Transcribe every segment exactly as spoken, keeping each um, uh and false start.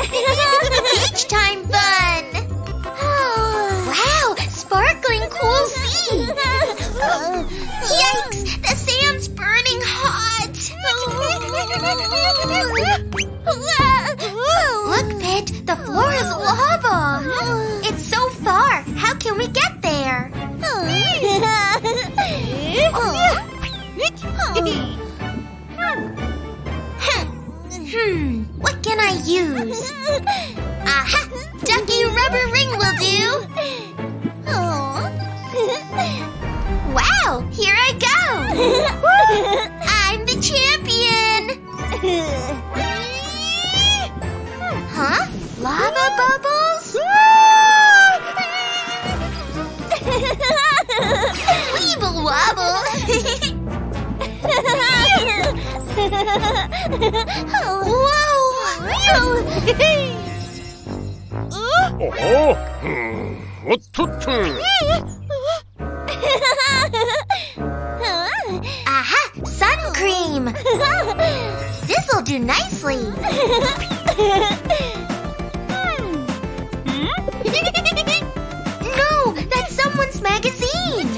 Beach time fun! Wow, sparkling cool sea! Yikes, the sand's burning hot! Look, Pit, the floor is lava! It's so far, how can we get there? Hmm, what can I use? Aha! Ducky rubber ring will do! Aww. Wow, here I go! I'm the champion! Huh? Lava bubbles? Weeble wobble! Oh, what to do? Aha! Sun cream! This'll do nicely! No! That's someone's magazine!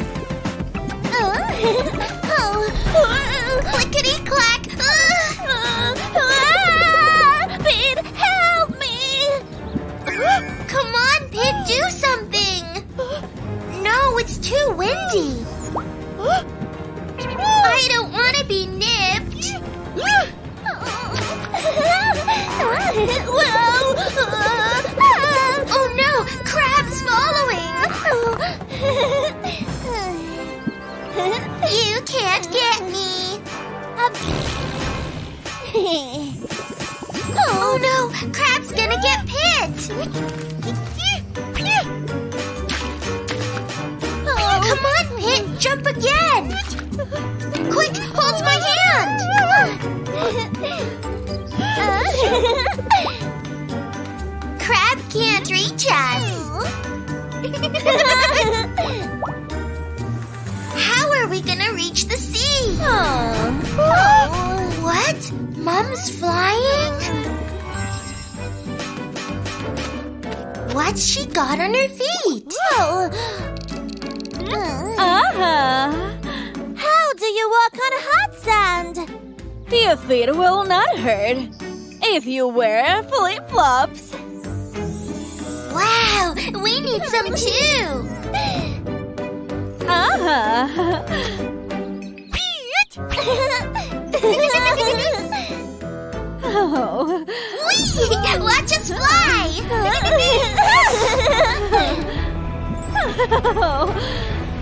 Clickety-clack! Do something! No, it's too windy! I don't want to be nipped! Oh no! Crab's following! You can't get me! Oh no! Crab's gonna get Pit! Come on, Pit, jump again! Quick, hold my hand! Crab can't reach us! How are we gonna reach the sea? What? Mom's flying? What's she got on her feet? Uh-huh. How do you walk on hot sand? Your feet will not hurt if you wear flip-flops. Wow, we need some too. Uh-huh. Oh. Whee! Watch us fly!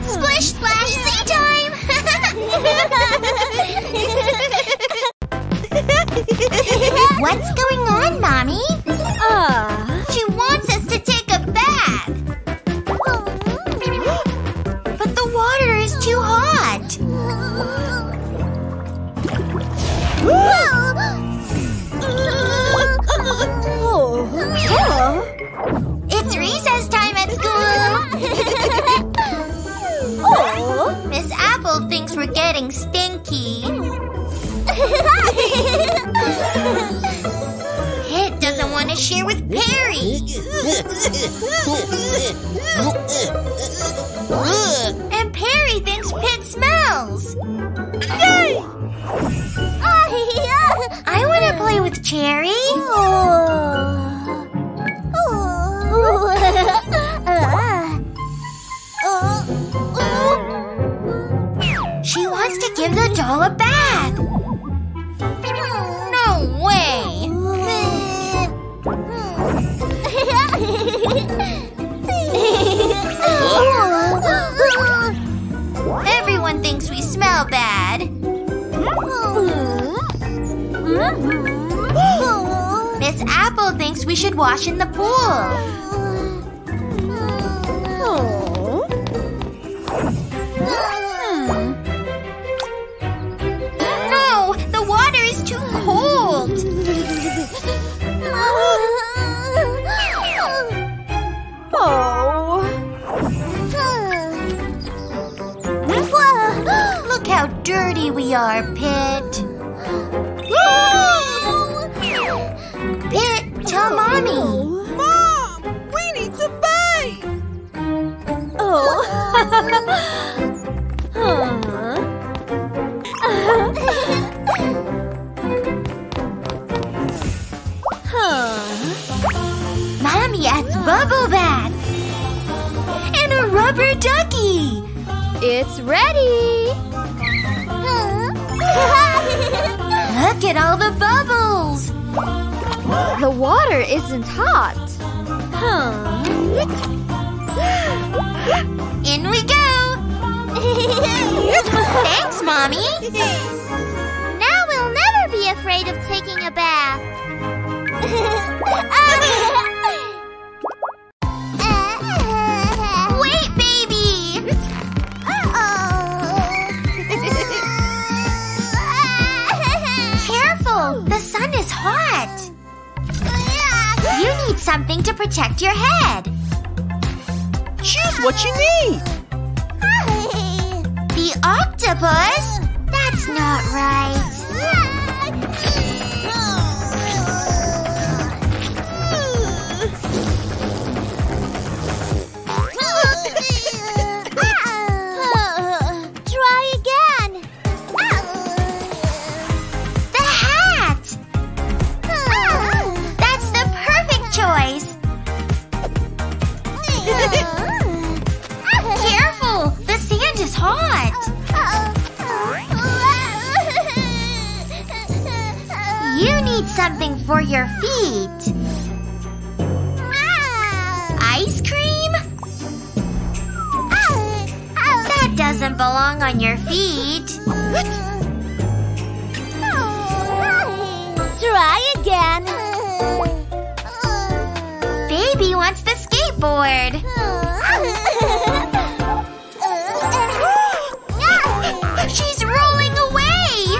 Splish, splash, sea time! What's going on, Mommy? Uh. She wants us to take a bath. But the water is too hot. It's recess time at school! Oh, Miss Apple thinks we're getting stinky. Pit doesn't want to share with Perry. And Perry thinks Pit smells. Yay! I want to play with Cherry. Oh. She wants to give the doll a bath. No way. Everyone thinks we smell bad. Miss Apple thinks we should wash in the pool. Hmm. No, the water is too cold. Oh. Look how dirty we are, Pit. Pit, tell Oh, Mommy! Mom! We need to bathe! Oh! Huh. Mommy has bubble bath! And a rubber ducky! It's ready! Look at all the bubbles! The water isn't hot. Huh. In we go! Thanks, Mommy! Now we'll never be afraid of taking a bath. Wait, baby! Careful! The sun is hot! You need something to protect your head. Choose what you need. The octopus? That's not right. Try again. The hat! That's the perfect choice. Careful! The sand is hot. You need something for your feet. Ice cream? That doesn't belong on your feet. Try again. Baby wants the skateboard. She's rolling away!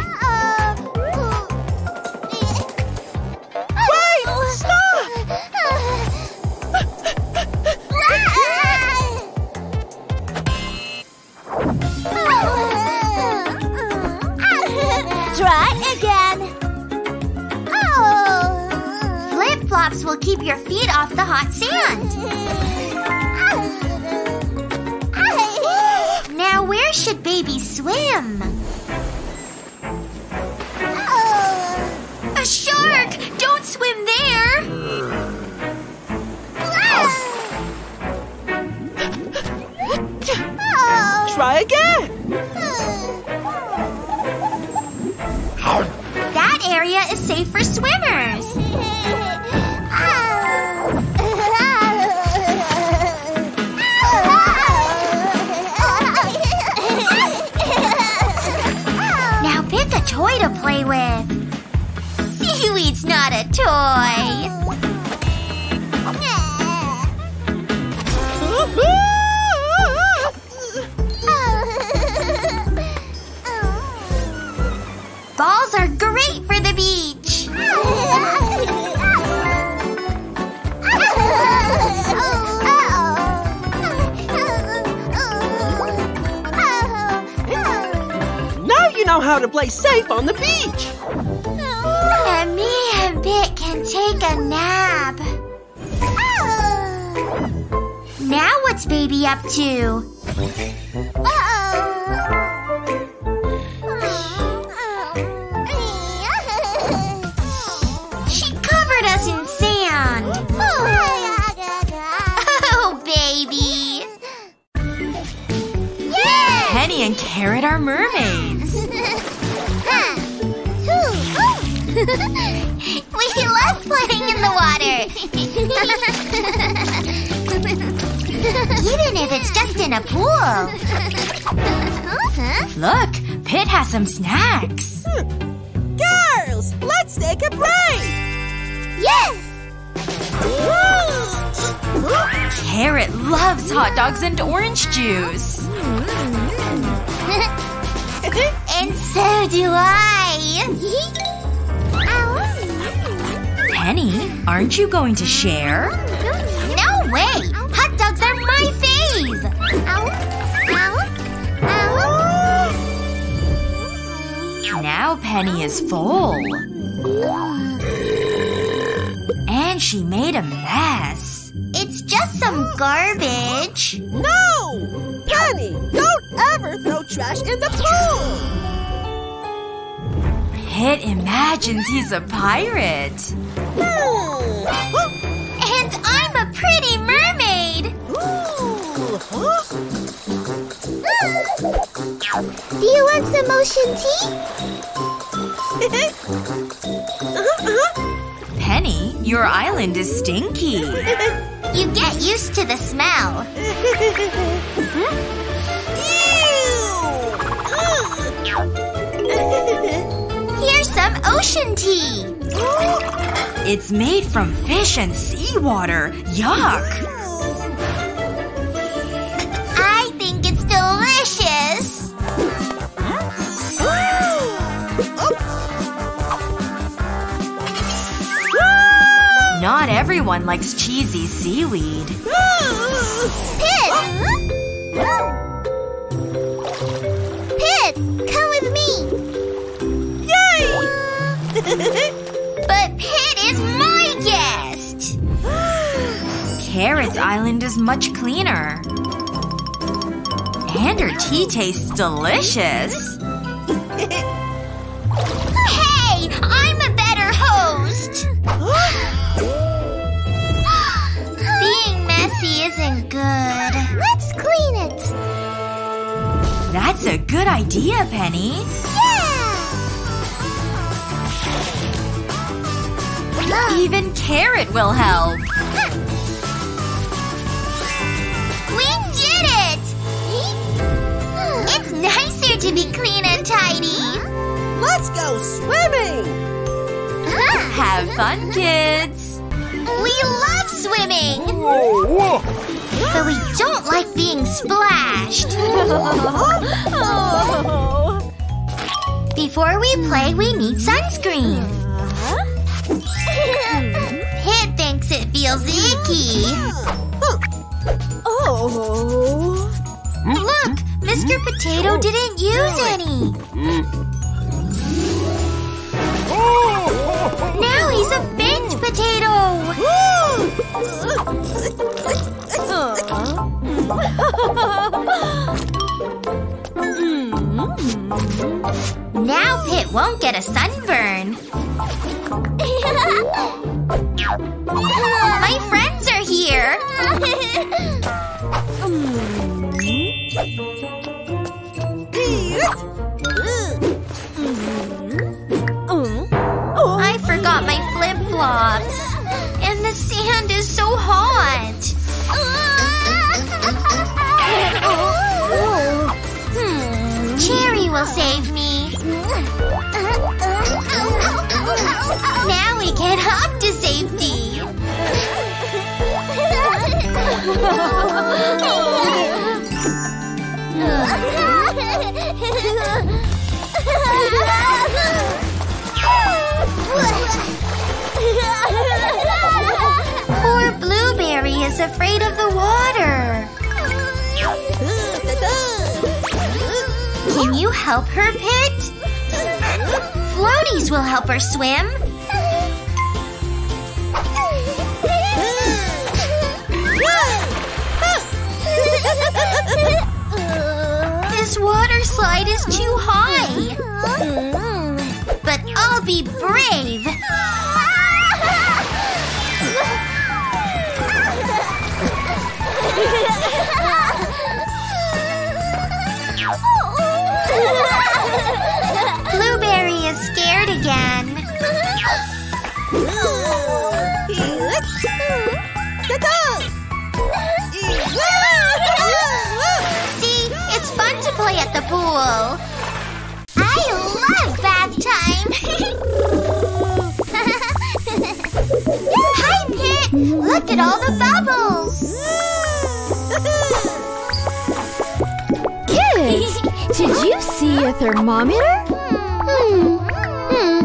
Wait! Stop! Try again. Flip-flops will keep your feet off the hot sand. Now where should baby swim? A shark! Don't swim there! Try again! That area is safe for swimmers. Now pick a toy to play with. Seaweed's not a toy. Balls are great for the beach. Now you know how to play safe on the beach. And me and Bit can take a nap. Oh. Now what's baby up to? Uh-oh. She covered us in sand. Oh, baby. Yay! Penny and Carrot are mermaids. We love playing in the water! Even if it's just in a pool! Huh? Look! Pit has some snacks! Girls! Let's take a break! Yes! Carrot loves hot dogs and orange juice! And so do I! Penny, aren't you going to share? No way! Hot dogs are my fave! Ow, ow, ow. Now Penny is full. And she made a mess. It's just some garbage. No! Penny, don't ever throw trash in the pool! Pit imagines he's a pirate. And I'm a pretty mermaid! Do you want some motion tea? Penny, your island is stinky. You get used to the smell. Here's some ocean tea. It's made from fish and seawater. Yuck! I think it's delicious. Not everyone likes cheesy seaweed. Pit! But Pit is my guest! Carrot's island is much cleaner. And her tea tastes delicious. Hey! I'm a better host! Being messy isn't good. Let's clean it! That's a good idea, Penny. Even Carrot will help! We did it! It's nicer to be clean and tidy! Let's go swimming! Have fun, kids! We love swimming! But we don't like being splashed! Before we play, we need sunscreen! Pit thinks it feels icky. Oh. Look, Mister Potato didn't use any. Now he's a baked potato. Now Pit won't get a sunburn. My friends are here! I forgot my flip-flops! And the sand is so hot! Hmm. Cherry will save me! Now we can hop to safety! Poor Blueberry is afraid of the water! Can you help her, Pit? Floaties will help her swim. This water slide is too high. But I'll be brave. Blueberry is scared again. See, it's fun to play at the pool. I love bath time. Hi, Pit. Look at all the bubbles. Kids, did you see a thermometer? Hmm. Hmm.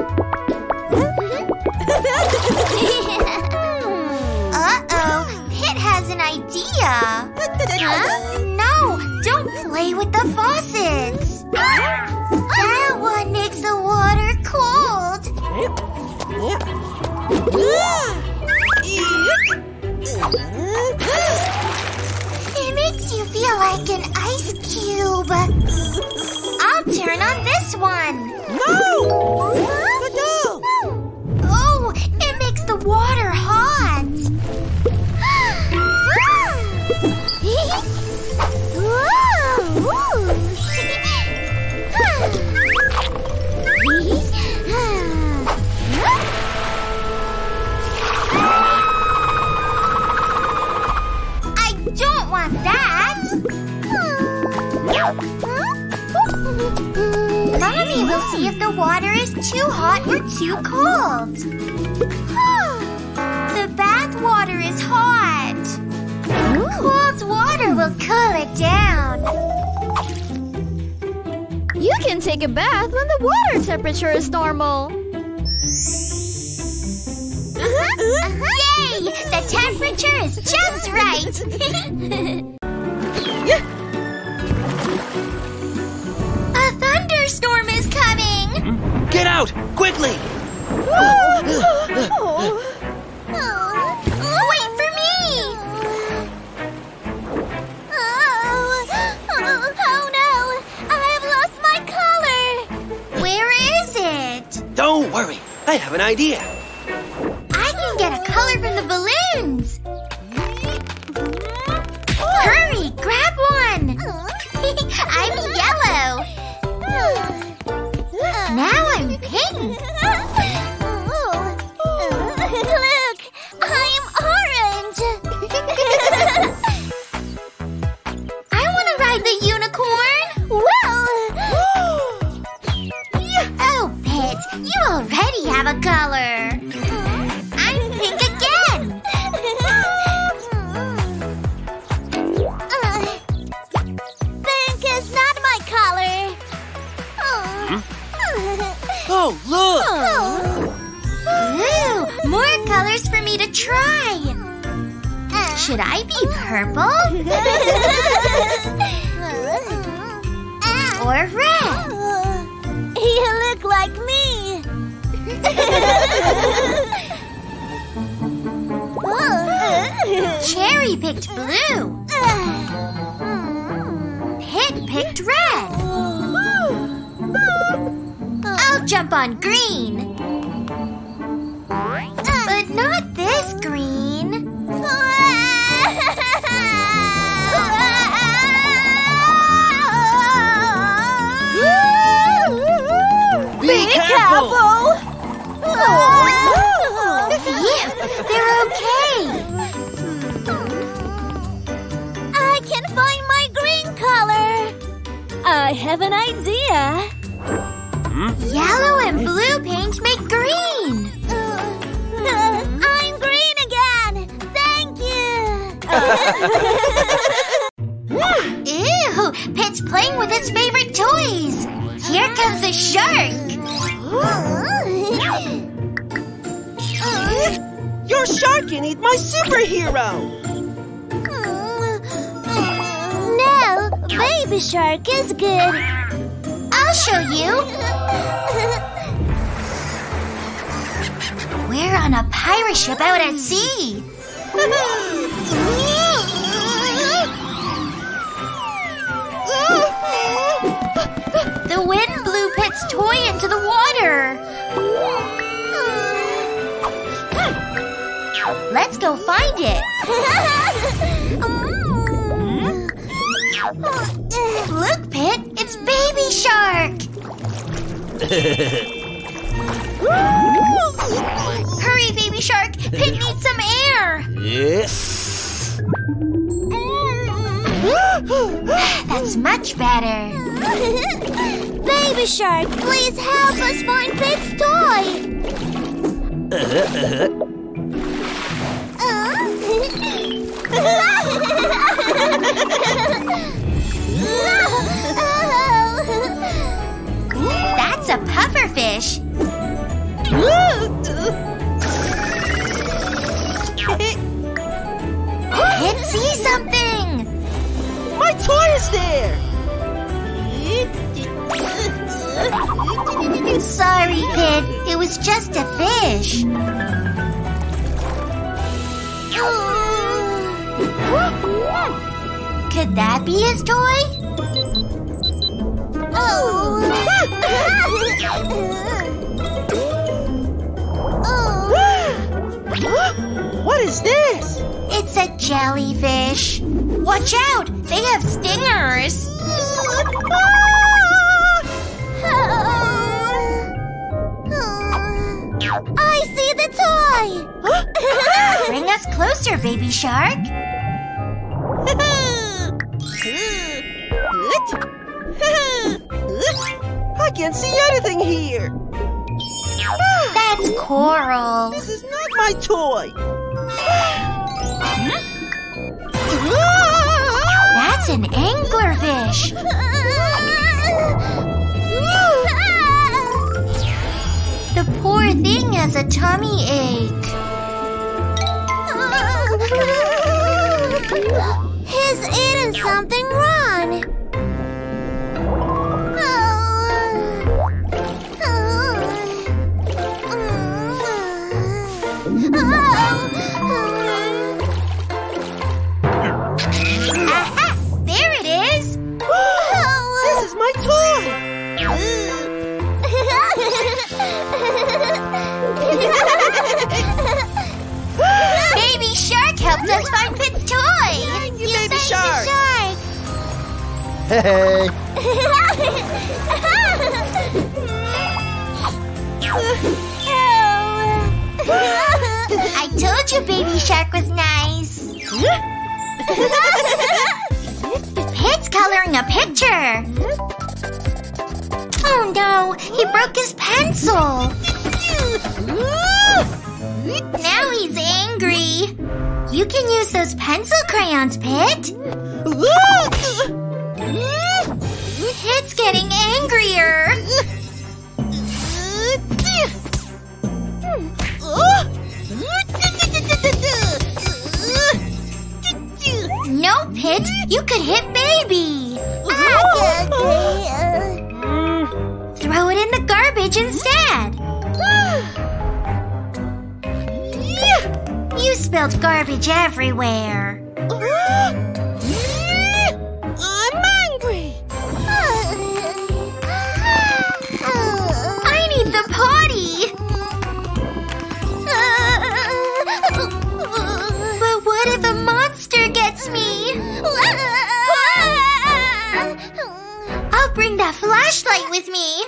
Uh-oh, Pit has an idea. Huh? No, don't play with the faucets. That one makes the water cold. cube. I'll turn on this one. No! Huh? No! Oh, it makes the water hot. I don't want that. Mommy will see if the water is too hot or too cold. The bath water is hot. Cold water will cool it down. You can take a bath when the water temperature is normal. Uh-huh. Uh-huh. Yay! The temperature is just right! A thunderstorm is coming! Get out! Quickly! Oh. Don't worry, I have an idea. I can get a color from the balloons. Hurry, grab one. I'm yellow. Now I'm pink. Look, I'm orange. I want to ride the unicorn. Whoa! Oh, you already have a color. I'm pink again. Uh, pink is not my color. Hmm? Oh, look! Oh. Ooh, more colors for me to try. Should I be purple? Or red? You look like me! Cherry picked blue. Pit picked red. I'll jump on green. But not this green. They're okay! I can find my green color! I have an idea! Hmm? Yellow and blue paint make green! I'm green again! Thank you! Ew! Pit's playing with his favorite toys! Here comes a shark! Your shark can eat my superhero! No, baby shark is good. I'll show you. We're on a pirate ship out at sea. The wind blew Pit's toy into the water. Let's go find it. Look, Pit, it's Baby Shark. Hurry, Baby Shark. Pit needs some air. Yes. That's much better. Baby Shark, please help us find Pit's toy. That's a pufferfish. Pit, see something. My toy is there. Sorry, Pit. It was just a fish. Could that be his toy? Oh. What is this? It's a jellyfish. Watch out! They have stingers. I see the toy! Bring us closer, baby shark. I can't see anything here. That's coral. This is not my toy. That's an anglerfish. The poor thing has a tummy ache. He's eaten something wrong. Aha! There it is! This is my toy! Baby Shark helped us find Pit's toy. Thank you, you baby shark. shark. Hey. I told you, Baby Shark was nice. Pit's coloring a picture. Oh no, he broke his pencil! Now he's angry! You can use those pencil crayons, Pit! Pit's getting angrier! No, Pit! You could hit Baby! Throw it in the garbage instead. You spilled garbage everywhere. I'm angry. I need the potty. But what if a monster gets me? Bring that flashlight with me.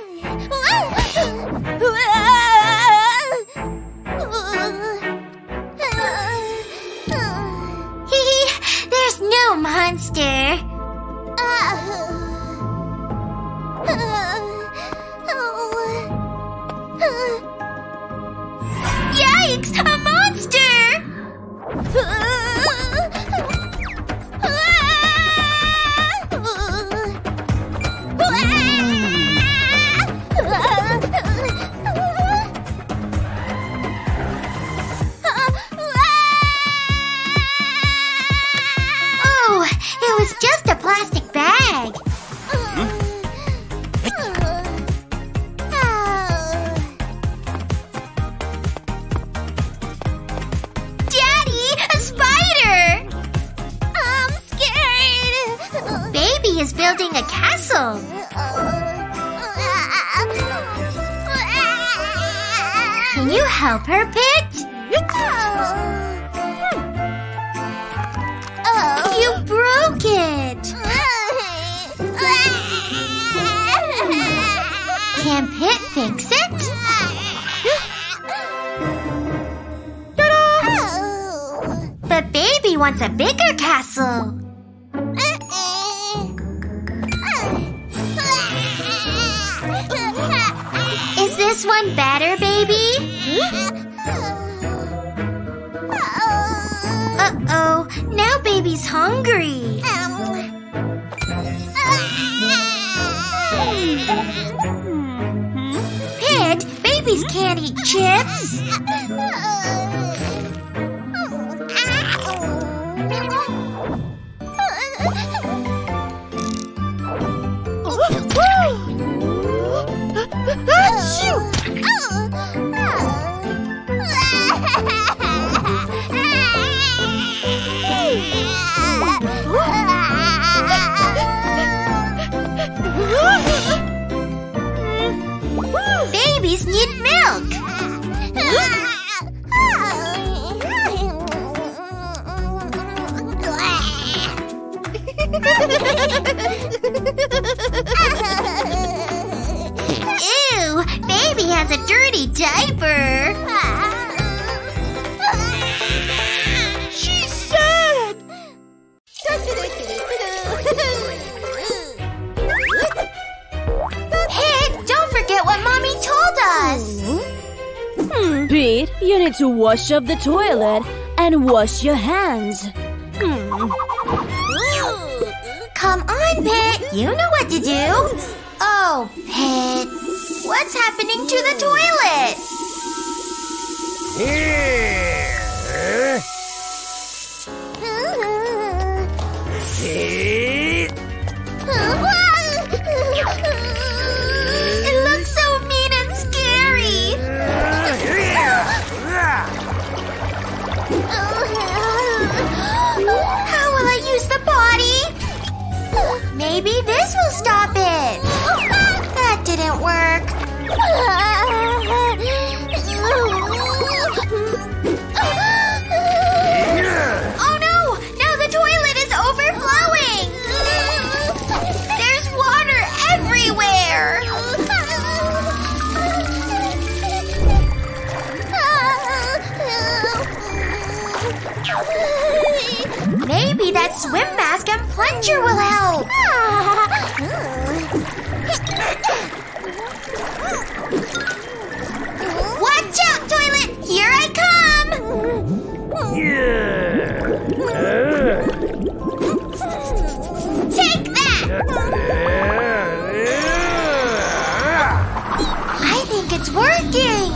Hee hee, there's no monster. Yikes, a monster! Just a plastic bag. Daddy, a spider! I'm scared. Baby is building a castle. Can you help her, Pit? You broke it! Can Pit fix it? Ta-da! But Baby wants a bigger castle. Is this one better, Baby? Uh-oh, now Baby's hungry. Pit, babies can't eat chips. What? need to wash up the toilet and wash your hands. Hmm. Ooh, come on, Pit. You know what to do. Oh, Pit. What's happening to the toilet? It looks so mean and scary. How will I use the potty? Maybe this will stop it. That didn't work. Maybe that swim mask and plunger will help. Watch out, toilet! Here I come! Take that! I think it's working!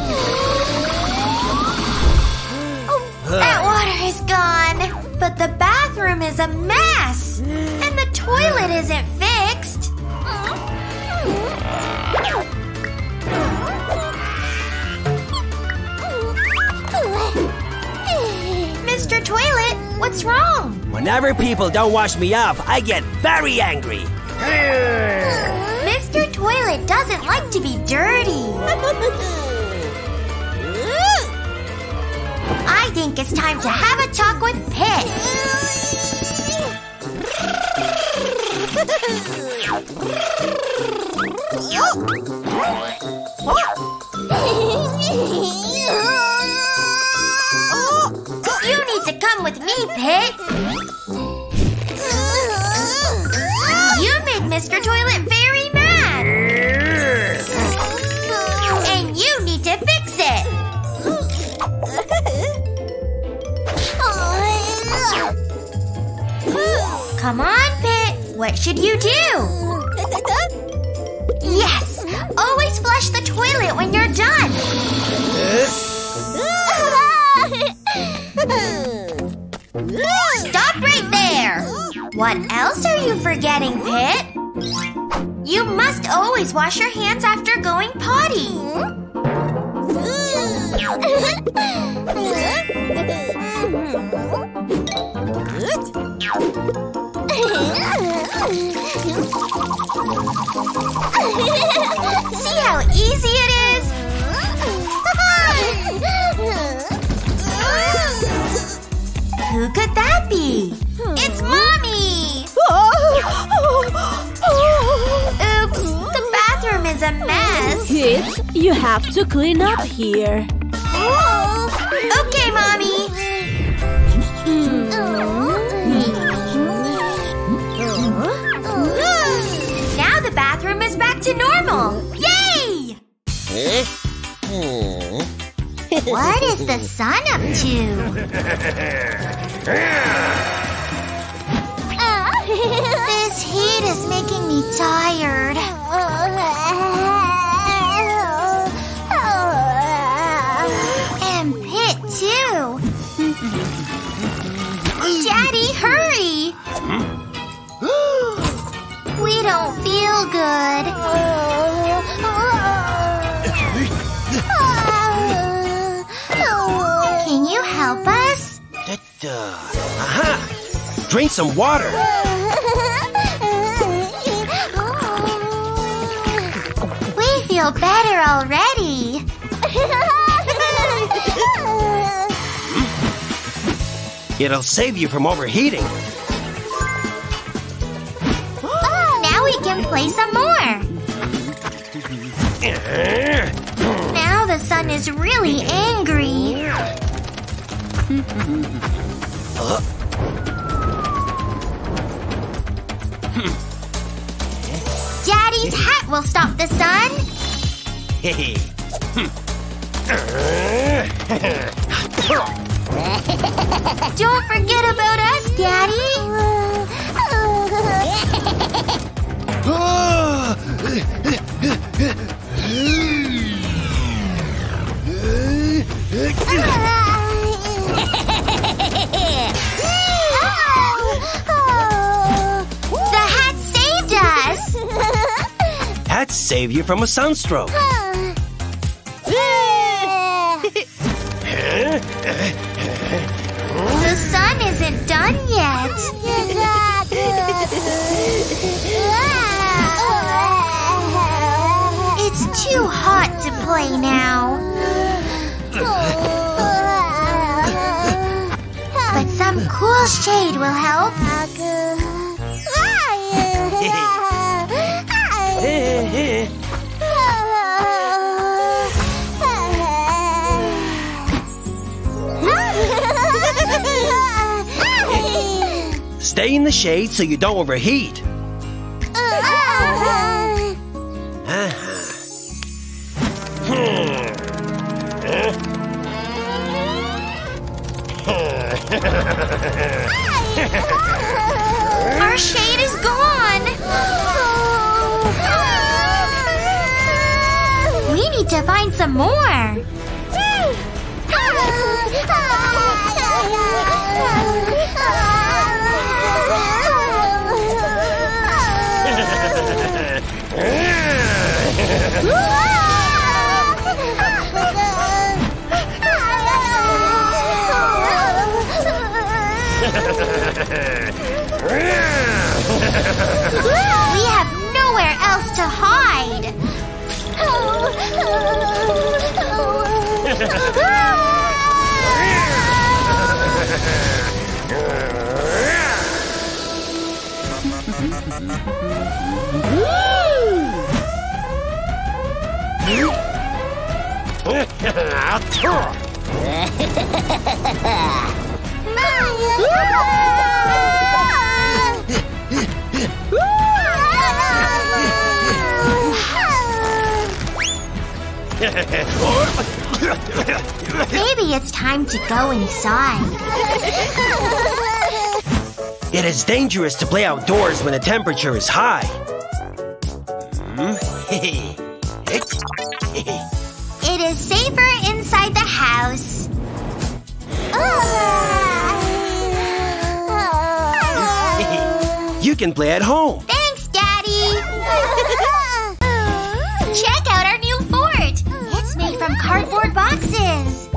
Oh, that water is gone! But the bathroom is a mess! And the toilet isn't fixed! Mister Toilet, what's wrong? Whenever people don't wash me up, I get very angry! Mister Toilet doesn't like to be dirty! I think it's time to have a talk with Pit. You need to come with me, Pit. You made Mister Toilet very mad. And you need to fix it. Come on, Pit. What should you do? Yes! Always flush the toilet when you're done! Stop right there! What else are you forgetting, Pit? You must always wash your hands after going potty! See how easy it is? Who could that be? It's Mommy! Oops, the bathroom is a mess. Kids, you have to clean up here. Okay, Mommy. To normal! Yay! What is the sun up to? This heat is making me tired. And Pit, too. Daddy, hurry! We don't feel good. Can you help us? Aha! Drink some water. We feel better already. It'll save you from overheating. Play some more. Now the sun is really angry. Uh. Daddy's hat will stop the sun. Don't forget about us, Daddy! The hat saved us! Hats saved you from a sunstroke. The sun isn't done yet. It's too hot to play now. But some cool shade will help. Stay in the shade so you don't overheat. Our shade is gone. We need to find some more. We have nowhere else to hide. Maybe it's time to go inside. It is dangerous to play outdoors when the temperature is high. It is safer inside the house. You can play at home. Thanks, Daddy! Check out our new fort! It's made from cardboard boxes!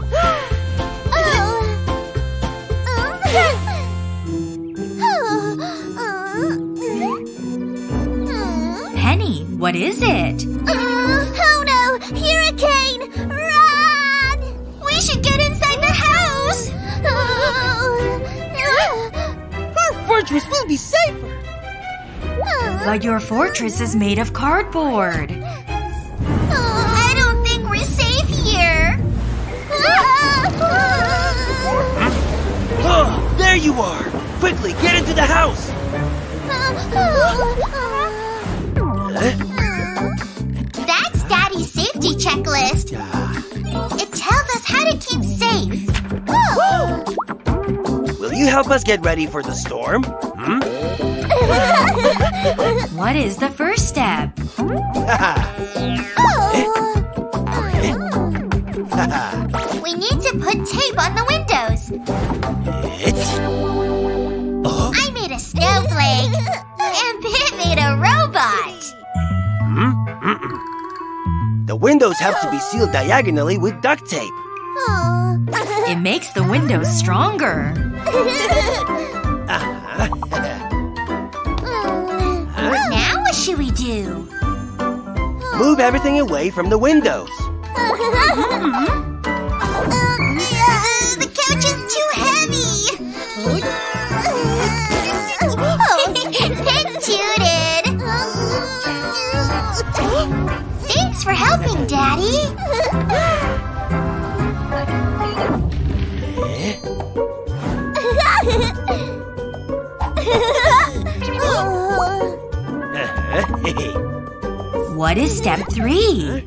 Penny, what is it? Oh no! Hurricane! Run! We should get inside the house! Our fortress will be safer! But your fortress is made of cardboard. I don't think we're safe here. Oh, there you are! Quickly, get into the house! That's Daddy's safety checklist. It tells us how to keep safe. Will you help us get ready for the storm? Hmm? What is the first step? We need to put tape on the windows. Oh. I made a snowflake. And Pit made a robot. Mm -mm. The windows have to be sealed diagonally with duct tape. Oh. It makes the windows stronger. What should we do? Move everything away from the windows. uh, the couch is too heavy. Oh, it tooted. Thanks for helping, Daddy. What is step three?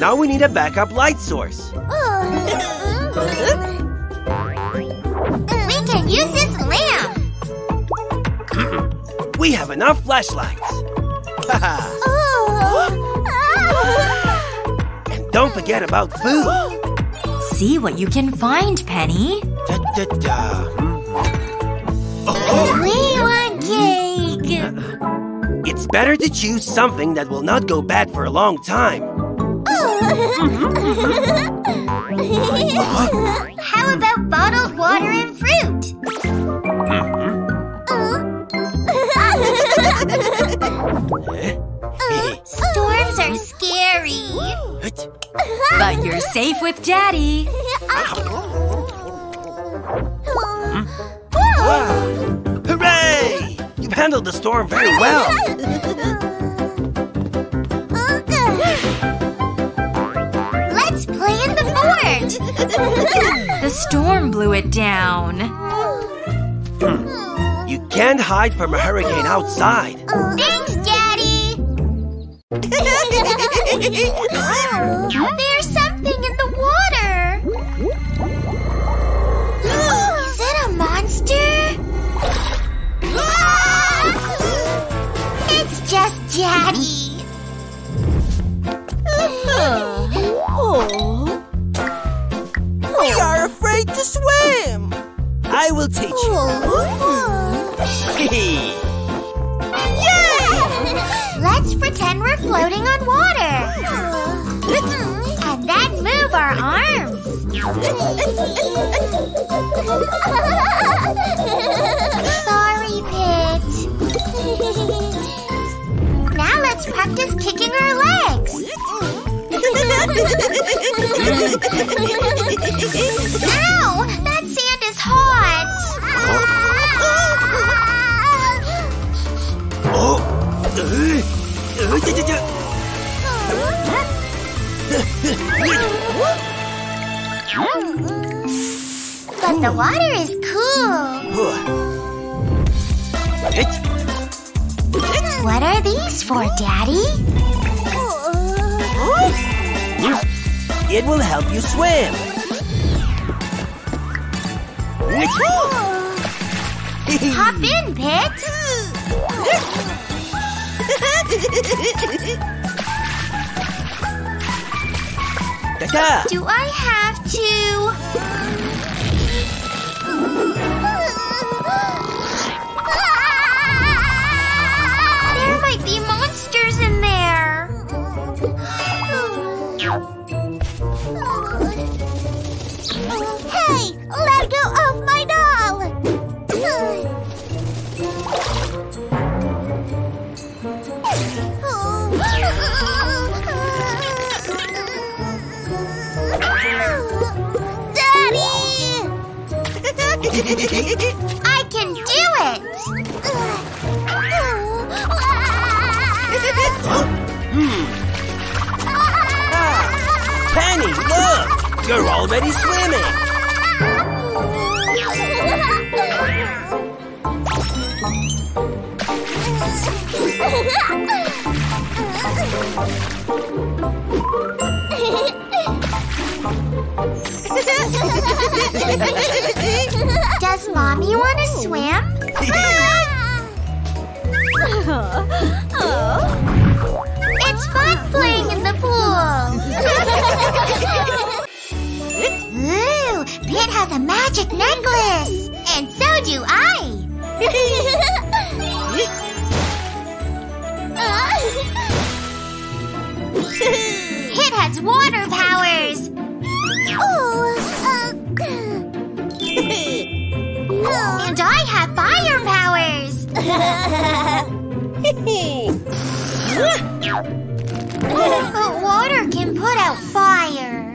Now we need a backup light source. We have enough flashlights. Oh. And don't forget about food. See what you can find, Penny. Da, da, da. Mm-hmm. Oh. We want cake. Uh-uh. It's better to choose something that will not go bad for a long time. Oh. How about bottled water and fruit? Storms are scary. But you're safe with Daddy. Hooray! You've handled the storm very well. Let's play in the fort. The storm blew it down. You can't hide from a hurricane outside. Thanks, Daddy! There's something in the water! Is it a monster? It's just Daddy! We are afraid to swim! I will teach you. Yay! Let's pretend we're floating on water. And then move our arms. Sorry, Pit. Now let's practice kicking our legs. Ow! That sand is hot. Oh! But the water is cool. What are these for, Daddy? It will help you swim. Hop in, Pit. Do I have to? There might be monsters in there. Hey, let go of my doll. I can do it! Huh? Hmm. Ah, Penny, look! You're already swimming! Does Mommy want to swim? It's fun playing in the pool! Ooh, Pit has a magic necklace! And so do I! Pit has water powers! And I have fire powers! But water can put out fire.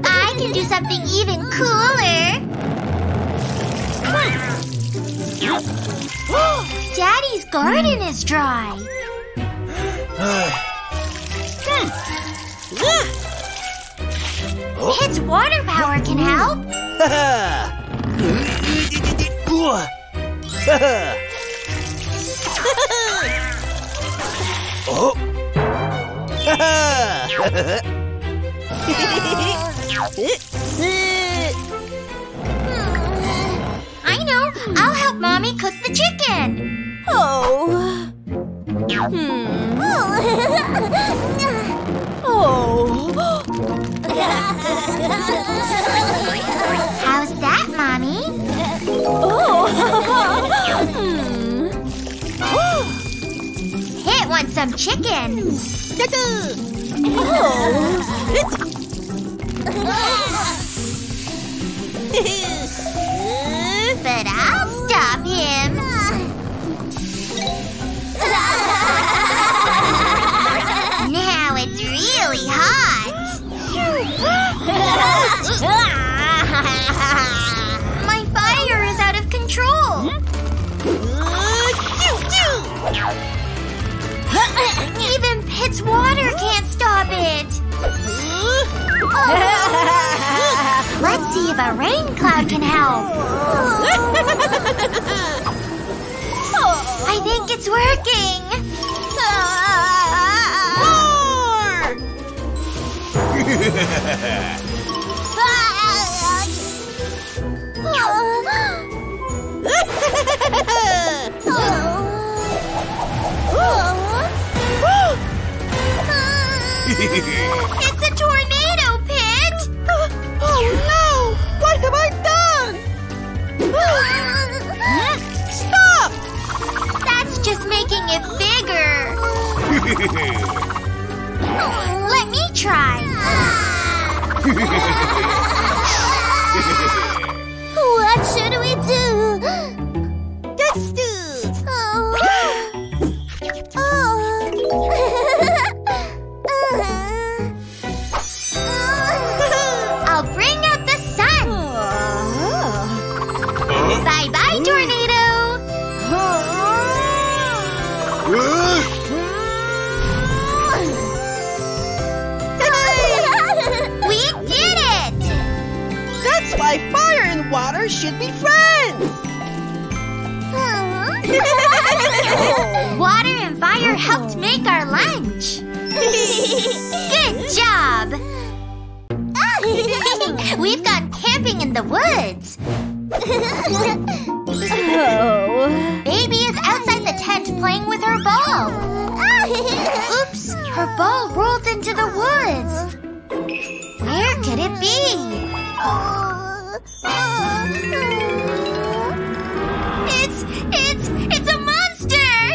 I can do something even cooler. Daddy's garden is dry. Pit's water power can help. Oh. I know. I'll help Mommy cook the chicken. Oh. Hmm. Oh. How's that, Mommy? Oh. Pit wants some chicken. Oh. But I'll stop him. Now it's really hot. My fire is out of control. Even Pit's water can't stop it! Let's see if a rain cloud can help! I think it's working! Oh. It's a tornado, Pit! Oh no! What have I done? Stop! That's just making it bigger. Let me try. What should we do? Let's do. Water should be friends! Water and fire helped make our lunch! Good job! We've gone camping in the woods! Oh. Baby is outside the tent playing with her ball! Oops! Her ball rolled into the woods! Where could it be? It's, it's, it's a monster!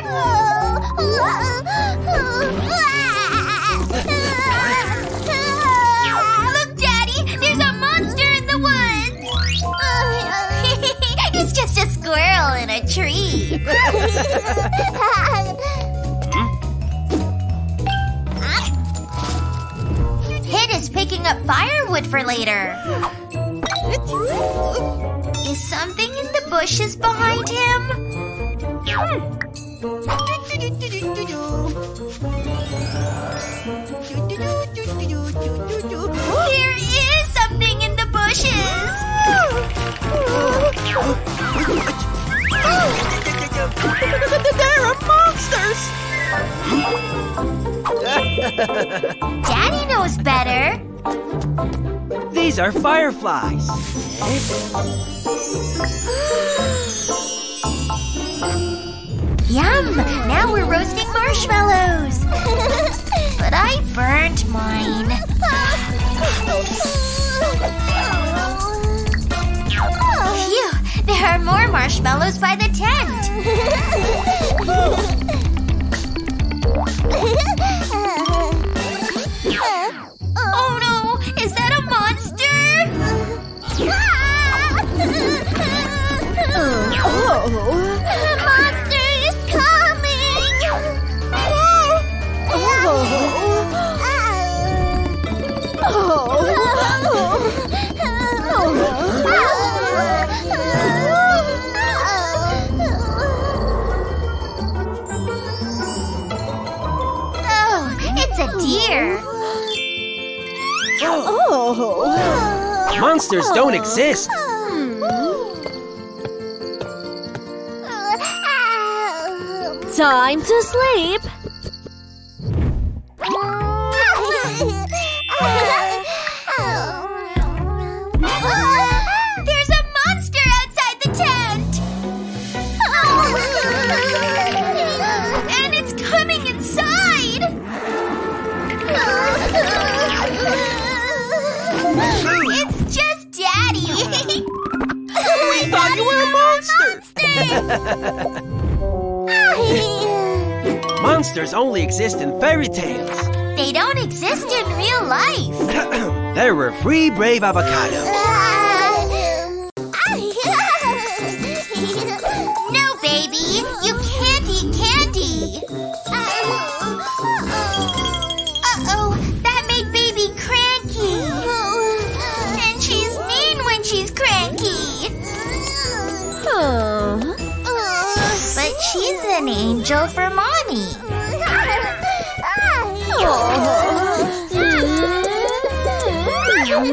Look, Daddy! There's a monster in the woods! It's just a squirrel in a tree! Pit is picking up firewood for later! Is something in the bushes behind him? There is something in the bushes! There are monsters! Daddy knows better! These are fireflies. Yum! Now we're roasting marshmallows. But I burnt mine. Phew! There are more marshmallows by the tent. Oh no! Is that a monster? The monster is coming! Oh, it's a deer! Oh. Monsters don't exist. Time to sleep. Monsters only exist in fairy tales. They don't exist in real life. There were three brave avocados. No, baby, you can't eat candy. Uh-oh, that made baby cranky. And she's mean when she's cranky. Oh. But she's an angel for mommy.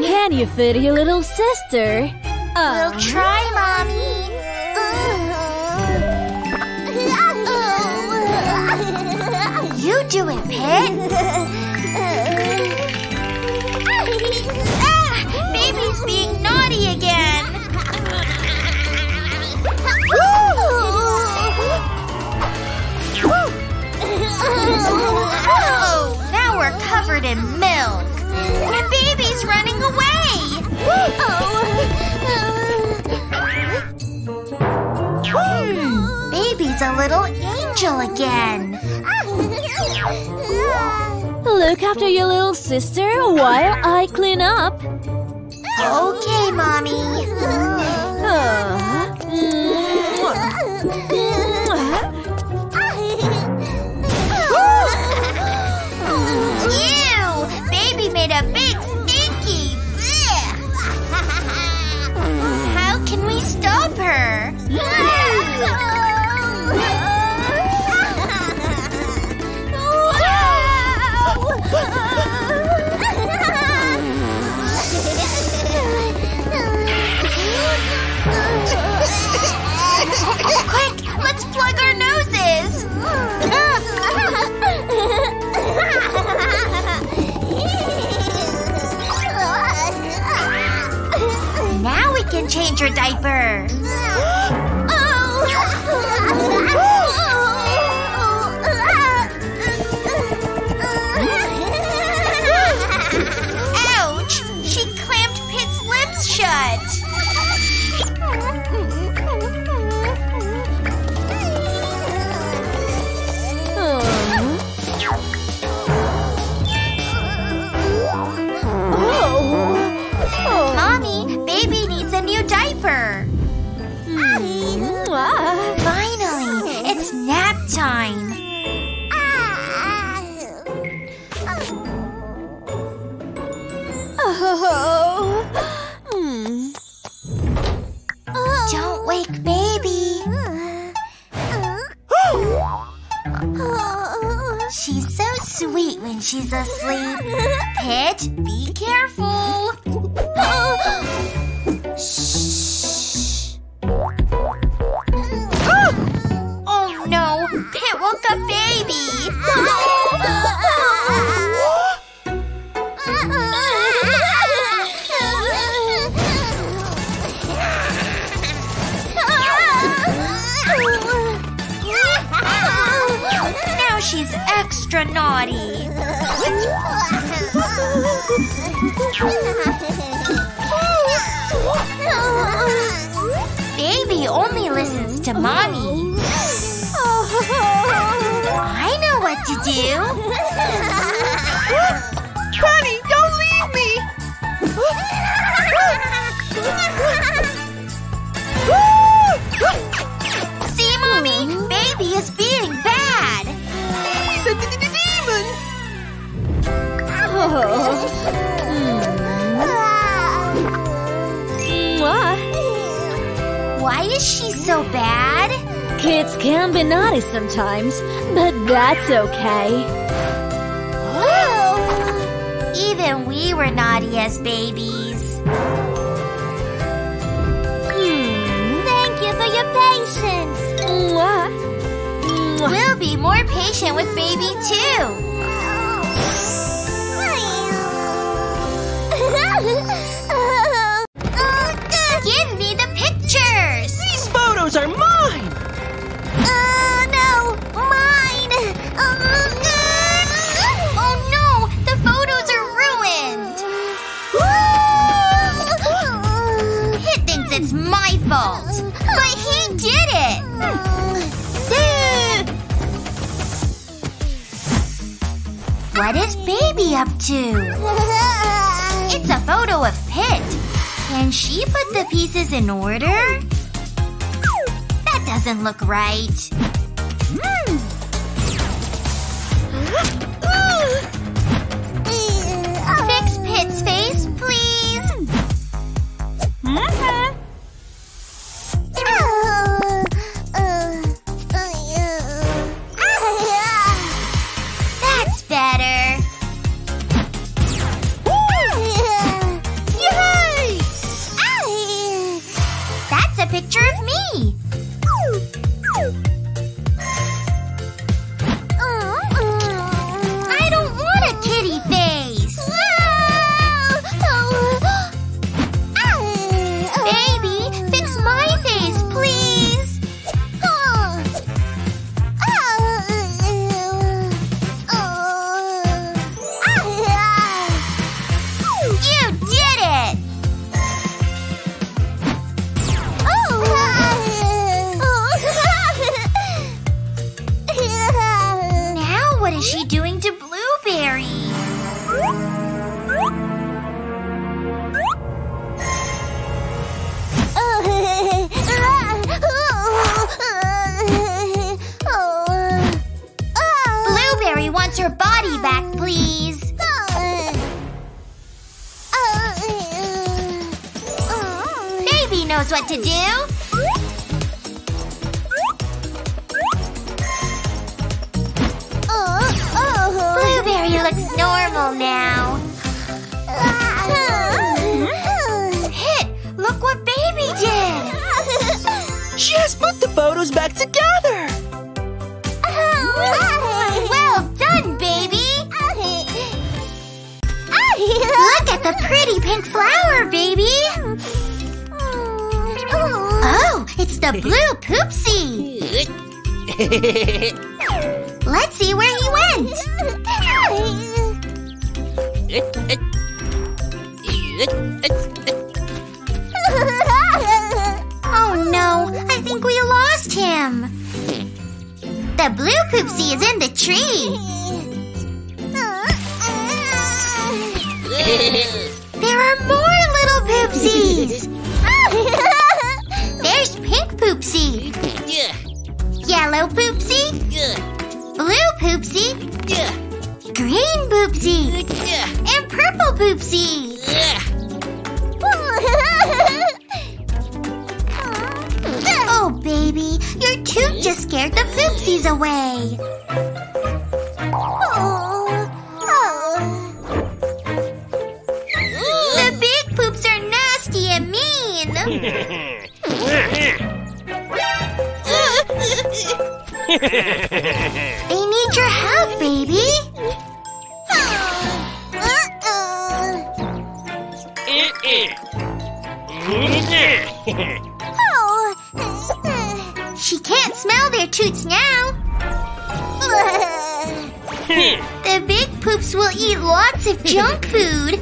Can you feed your little sister? We'll try, Mommy. You do it, Pit. Ah, baby's being naughty again. Oh, now we're covered in milk. And baby's running away! Oh. Hmm. Baby's a little angel again. Look after your little sister while I clean up. Okay, Mommy. Oh. A big stinky! How can we stop her? Quick, let's plug our noses! Now we can change her diaper. Ouch! She clamped Pit's lips shut. Oh. Mommy, baby needs a new diaper. Mm. Ah. Finally, it's nap time. Ah. Oh. Mm. Oh. Don't wake baby. Oh. She's so sweet when she's asleep. Pit, be careful. Shh. Oh no, Pit woke up baby. Now she's extra naughty. Baby only listens to mommy. I know what to do. Penny, don't leave me. See, mommy, baby is being bad. Demon. Oh. Why is she so bad? Kids can be naughty sometimes, but that's okay. Whoa. Even we were naughty as babies. Hmm. Thank you for your patience. Mwah. Mwah. We'll be more patient with baby too. Give me the pictures! These photos are mine! Uh, no! Mine! Uh, oh no! The photos are ruined! Pit thinks it's my fault! But he did it! What is Baby up to? It's a photo of Pit. Can she put the pieces in order? That doesn't look right. Mm. Fix Pit's face, please. Mm-hmm. That's better. Picture of me. I don't want a kitty face. Baby, fix my face, please. You did it. What is she doing to Blueberry? Blueberry wants her body back, please. Baby knows what to do. Blueberry looks normal now. Pit, look what Baby did. She has put the photos back together. Well done, Baby. Look at the pretty pink flower, Baby. Oh, it's the blue Poopsie. Let's see where he went. Oh no, I think we lost him. The blue Poopsie is in the tree. There are more little Poopsies. There's Pink Poopsie. Yellow Poopsie. Blue Poopsie, yeah. Green Poopsie, yeah. And Purple Poopsie. Yeah. Oh, Baby, you're too just scared the Poopsies away. Oh. Oh. The big Poops are nasty and mean. They need your help, Baby. Oh. She can't smell their toots now. The big Poops will eat lots of junk food.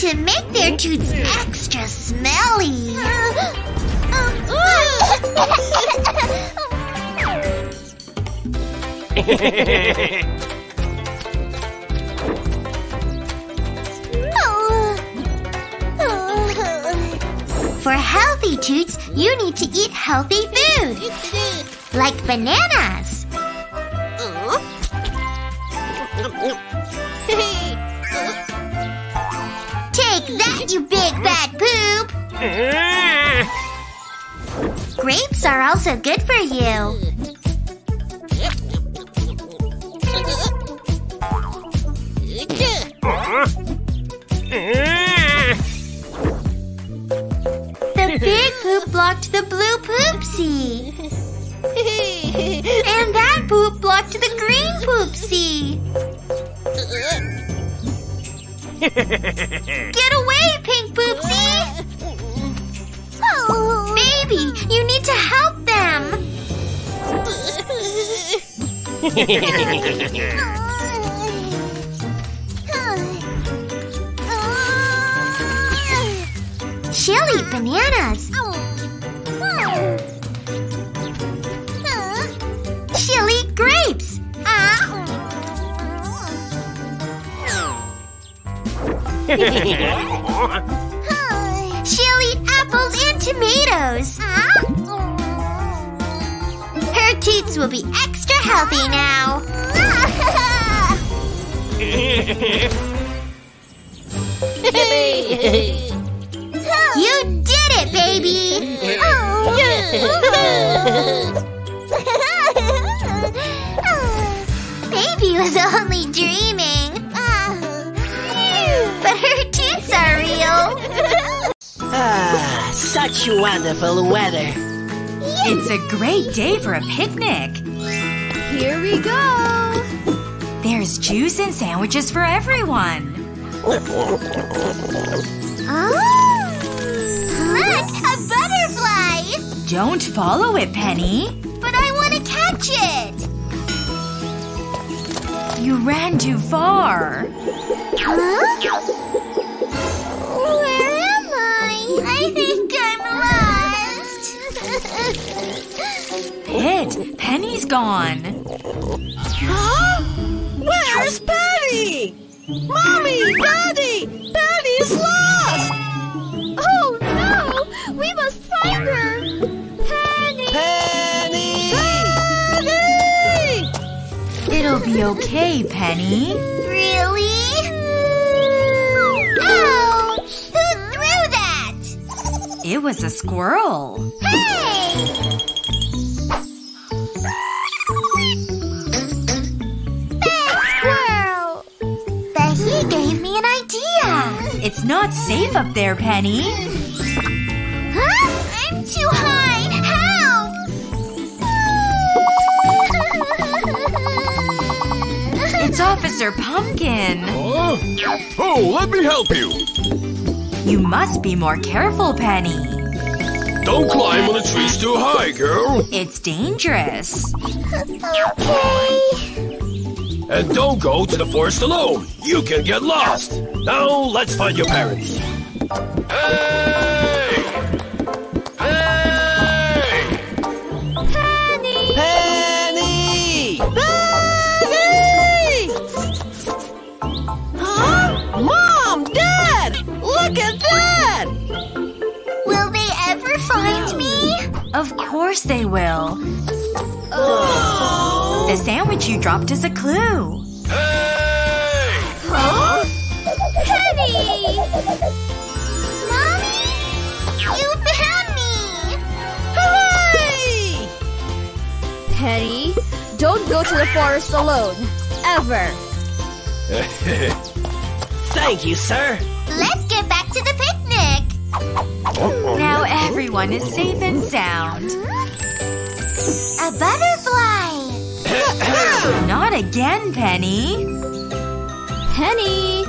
To make their toots extra smelly. For healthy toots, you need to eat healthy food, like bananas. Take that, you big bad Poop! Grapes are also good for you. The big Poop blocked the blue Poopsie. And that Poop blocked the green Poopsie. Get away, Pink Poopsie! Oh. Baby, you need to help them! She'll eat bananas. She'll eat grapes. She'll eat apples and tomatoes. Her teats will be extra healthy now. You did it, baby! Baby was only dreaming. But her tits are real. Ah, such wonderful weather. It's a great day for a picnic. Here we go. There's juice and sandwiches for everyone. Oh! Look! A butterfly! Don't follow it, Penny. But I want to catch it! You ran too far. Huh? Where am I? I think I'm lost. Pit, Penny's gone. Huh? Where's Penny? Mommy! Daddy! Penny's lost! Oh no! We must find her! Penny! Penny! Penny! It'll be okay, Penny. Really? Ouch! Who threw that? It was a squirrel. Hey! It's not safe up there, Penny. Huh? I'm too high! Help! It's Officer Pumpkin. Huh? Oh, let me help you. You must be more careful, Penny. Don't climb when the tree's too high, girl. It's dangerous. Okay. And don't go to the forest alone. You can get lost. Now let's find your parents. Hey! Hey! Penny! Penny! Penny! Huh? Mom! Dad! Look at that! Will they ever find me? Of course they will. Oh. The sandwich you dropped is a clue. Hey! Huh? Penny! Mommy? You found me! Hooray! Penny, don't go to the forest alone. Ever. Thank you, sir. Let's get back to the picnic. Now everyone is safe and sound. A butterfly! Not again, Penny. Penny,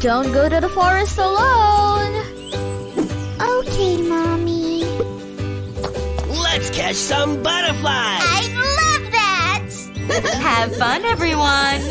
don't go to the forest alone. Okay, Mommy. Let's catch some butterflies. I love that. Have fun, everyone.